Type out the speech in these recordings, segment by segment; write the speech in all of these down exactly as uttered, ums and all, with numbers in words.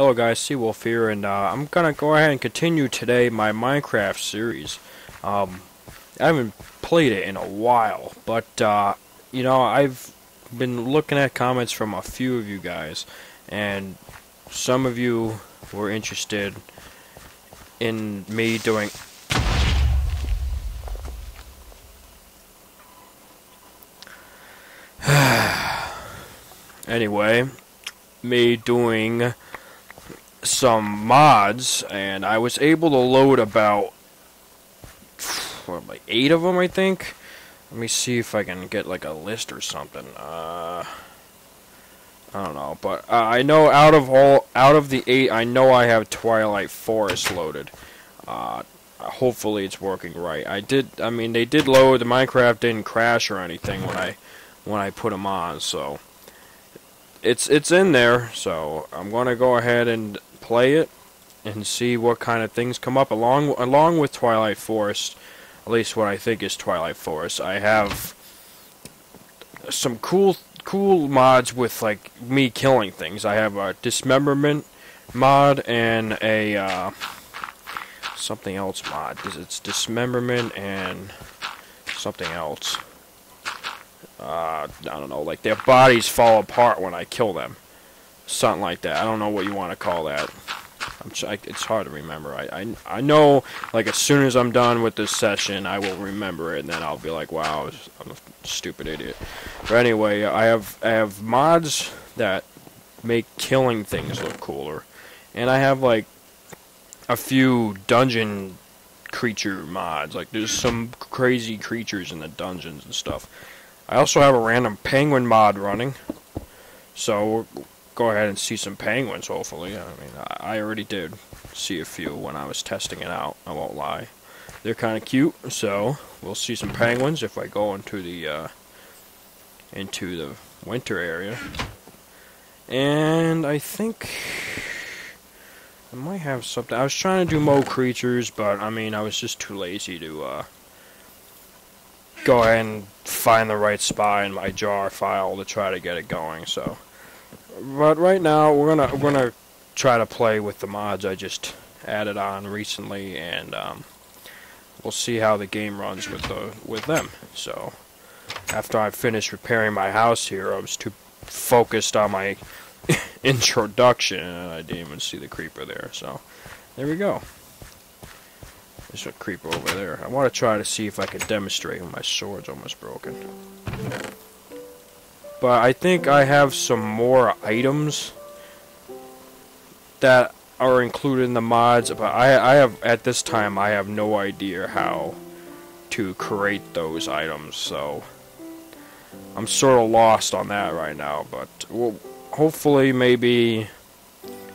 Hello guys, Seawolf here, and uh, I'm gonna go ahead and continue today my Minecraft series. Um, I haven't played it in a while, but uh, you know, I've been looking at comments from a few of you guys, and some of you were interested in me doing... anyway, me doing... some mods, and I was able to load about what, like eight of them, I think. Let me see if I can get like a list or something. Uh, I don't know, but uh, I know out of all out of the eight, I know I have Twilight Forest loaded. Uh, hopefully it's working right. I did. I mean, they did load. The Minecraft didn't crash or anything when I when I put them on, so it's it's in there. So I'm gonna go ahead and play it and see what kind of things come up along along with Twilight Forest, at least what I think is Twilight Forest. I have some cool cool mods with like me killing things. I have a dismemberment mod and a uh, something else mod. It's dismemberment and something else. Uh, I don't know, like their bodies fall apart when I kill them. Something like that. I don't know what you want to call that. I'm I, it's hard to remember. I, I I know, like, as soon as I'm done with this session, I will remember it, and then I'll be like, wow, I was, I'm a stupid idiot. But anyway, I have I have mods that make killing things look cooler, and I have like a few dungeon creature mods. Like, there's some crazy creatures in the dungeons and stuff. I also have a random penguin mod running, so. Go ahead and see some penguins, hopefully. I mean, I already did see a few when I was testing it out, I won't lie. They're kind of cute, so we'll see some penguins if I go into the uh, into the winter area. And I think I might have something. I was trying to do more creatures, but I mean, I was just too lazy to uh, go ahead and find the right spot in my jar file to try to get it going, so... But right now we're gonna we're gonna try to play with the mods I just added on recently, and um, we'll see how the game runs with the with them. So after I finished repairing my house here, I was too focused on my introduction, and I didn't even see the creeper there. So there we go. There's a creeper over there. I want to try to see if I can demonstrate. My sword's almost broken. But I think I have some more items that are included in the mods, but I, I have, at this time, I have no idea how to create those items, so I'm sort of lost on that right now, but we'll, hopefully maybe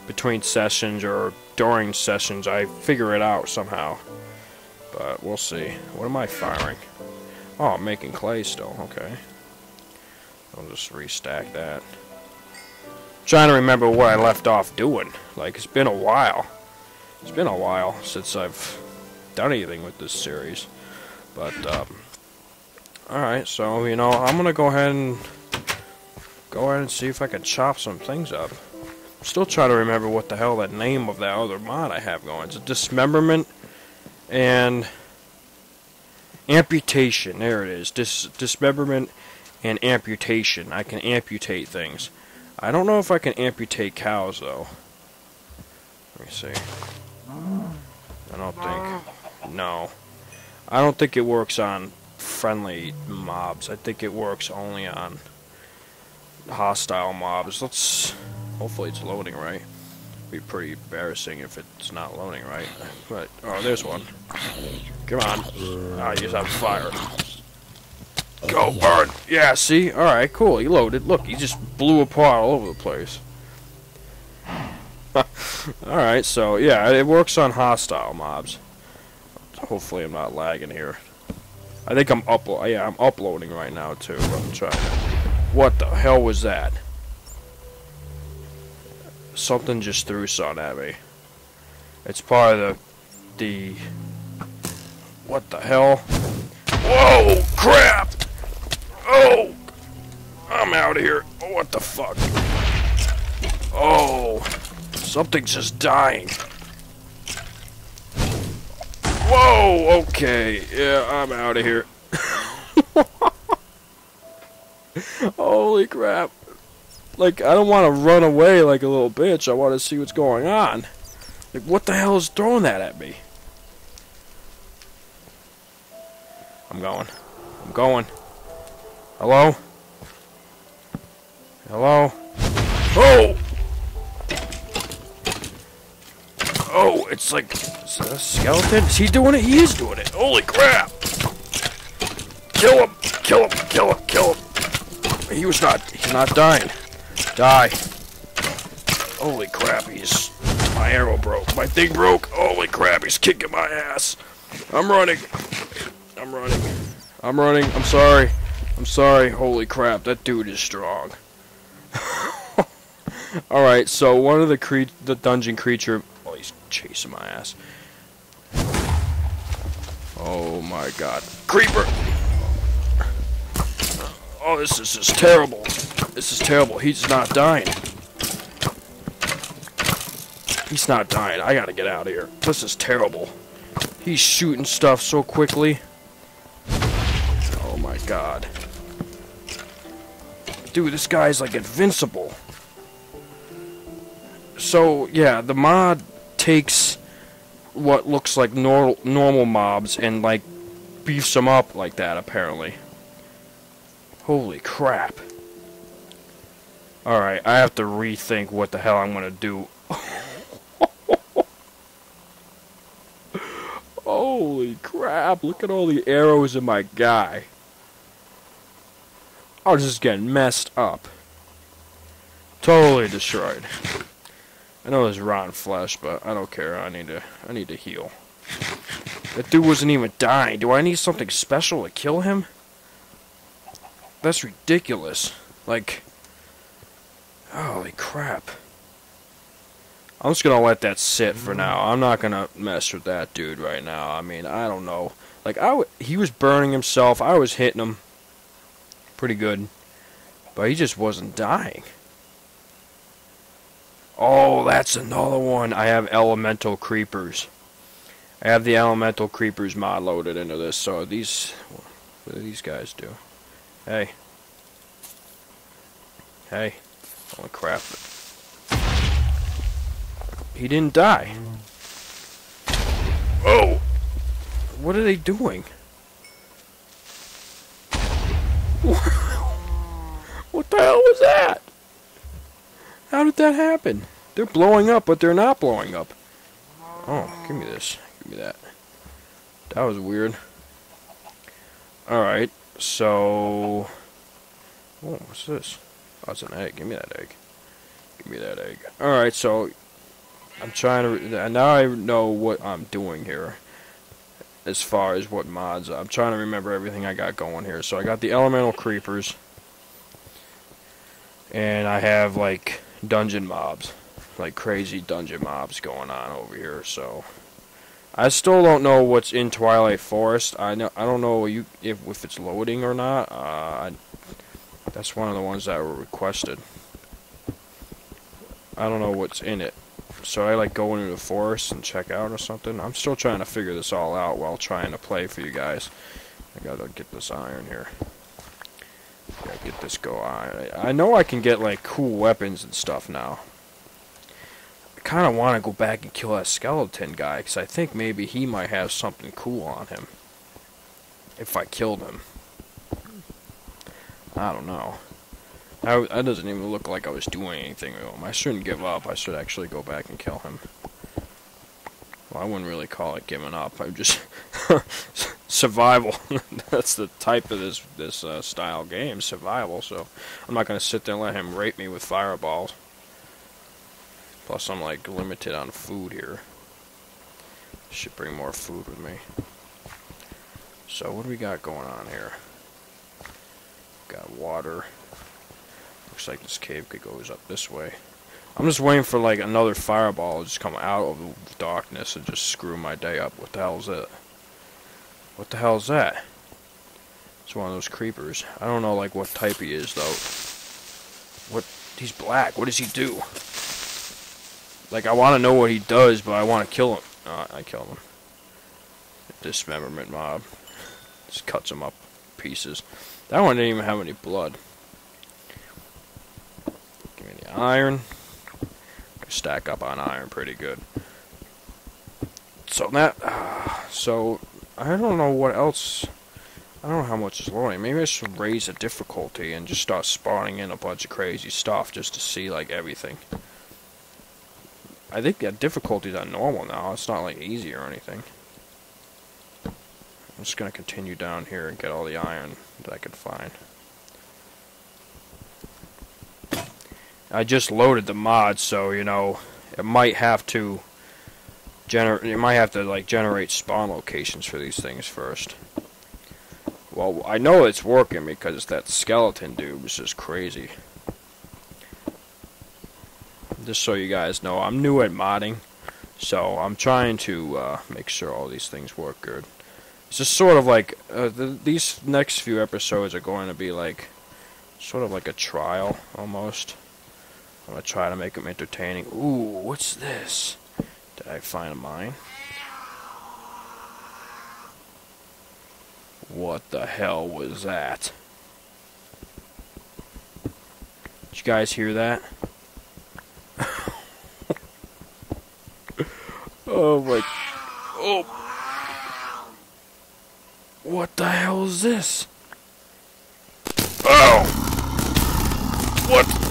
between sessions or during sessions I figure it out somehow, but we'll see. What am I firing? Oh, I'm making clay still, okay. I'll just restack that. Trying to remember what I left off doing. Like, it's been a while. It's been a while since I've done anything with this series. But, um... alright, so, you know, I'm gonna go ahead and... Go ahead and see if I can chop some things up. I'm still trying to remember what the hell that name of that other mod I have going. It's a dismemberment and... amputation. There it is. Dis dismemberment... and amputation. I can amputate things. I don't know if I can amputate cows, though. Let me see. I don't think... No. I don't think it works on friendly mobs. I think it works only on hostile mobs. Let's... Hopefully it's loading right. It'd be pretty embarrassing if it's not loading right. But... Oh, there's one. Come on. Ah, oh, he's on fire. Go burn! Yeah, see? Alright, cool. He loaded. Look, he just blew apart all over the place. Alright, so, yeah, it works on hostile mobs. Hopefully I'm not lagging here. I think I'm uplo- yeah, I'm uploading right now, too. I'm trying to... What the hell was that? Something just threw something at me. It's part of the... the... What the hell? Whoa! Crap! Oh! I'm out of here. What the fuck? Oh! Something's just dying. Whoa, okay. Yeah, I'm out of here. Holy crap. Like, I don't want to run away like a little bitch. I want to see what's going on. Like, what the hell is throwing that at me? I'm going. I'm going. Hello? Hello? Oh! Oh, it's like... Is that a skeleton? Is he doing it? He is doing it. Holy crap! Kill him! Kill him! Kill him! Kill him! He was not... He's not dying. Die. Holy crap, he's... My arrow broke. My thing broke. Holy crap, he's kicking my ass. I'm running. I'm running. I'm running. I'm sorry. I'm sorry. Holy crap, that dude is strong. Alright, so one of the cre the dungeon creature... Oh, he's chasing my ass. Oh my god. Creeper! Oh, this is just terrible. This is terrible. He's not dying. He's not dying. I gotta get out of here. This is terrible. He's shooting stuff so quickly. Oh my god. Dude, this guy's like invincible. So, yeah, the mod takes what looks like nor normal mobs and, like, beefs them up like that, apparently. Holy crap. Alright, I have to rethink what the hell I'm gonna do. Holy crap, look at all the arrows in my guy. I was just getting messed up. Totally destroyed. I know there's rotten flesh, but I don't care. I need to I need to heal. That dude wasn't even dying. Do I need something special to kill him? That's ridiculous. Like, holy crap. I'm just gonna let that sit for now. I'm not gonna mess with that dude right now. I mean, I don't know. Like, I w he was burning himself. I was hitting him pretty good. But he just wasn't dying. Oh, that's another one. I have Elemental Creepers. I have the Elemental Creepers mod loaded into this, so these... What do these guys do? Hey. Hey. Holy crap. He didn't die. Oh! What are they doing? What the hell was that? How did that happen? They're blowing up, but they're not blowing up. Oh, give me this. Give me that. That was weird. Alright, so... Oh, what's this? Oh, it's an egg. Give me that egg. Give me that egg. Alright, so... I'm trying to... Now I know what I'm doing here. As far as what mods... I'm trying to remember everything I got going here. So I got the Elemental Creepers. And I have, like... dungeon mobs, like crazy dungeon mobs going on over here. So I still don't know what's in Twilight Forest. I know I don't know you if if it's loading or not. Uh, I, that's one of the ones that were requested. I don't know what's in it, so I like go into the forest and check out or something. I'm still trying to figure this all out while trying to play for you guys. I gotta get this iron here. Gotta get this go on. I know I can get like cool weapons and stuff now. I kind of want to go back and kill that skeleton guy because I think maybe he might have something cool on him. If I killed him, I don't know. I, that doesn't even look like I was doing anything to him. I shouldn't give up. I should actually go back and kill him. Well, I wouldn't really call it giving up. I'm just survival. That's the type of this this uh, style game, survival. So I'm not gonna sit there and let him rape me with fireballs. Plus, I'm like limited on food here. Should bring more food with me. So what do we got going on here? Got water. Looks like this cave could goes up this way. I'm just waiting for like another fireball to just come out of the darkness and just screw my day up. What the hell is that? What the hell is that? It's one of those creepers. I don't know like what type he is though. What? He's black. What does he do? Like, I want to know what he does, but I want to kill him. Uh, I kill him. Dismemberment mob. Just cuts him up in pieces. That one didn't even have any blood. Give me the iron. Stack up on iron pretty good. So that, uh, so I don't know what else. I don't know how much is loading. Maybe I should raise the difficulty and just start spawning in a bunch of crazy stuff just to see like everything. I think that difficulty's on normal now. It's not like easy or anything. I'm just gonna continue down here and get all the iron that I could find. I just loaded the mod, so you know it might have to generate. It might have to like generate spawn locations for these things first. Well, I know it's working because that skeleton dude was just crazy. Just so you guys know, I'm new at modding, so I'm trying to uh, make sure all these things work good. It's just sort of like uh, th these next few episodes are going to be like sort of like a trial almost. I'm going to try to make them entertaining. Ooh, what's this? Did I find a mine? What the hell was that? Did you guys hear that? Oh my... Oh! What the hell is this? Oh! What?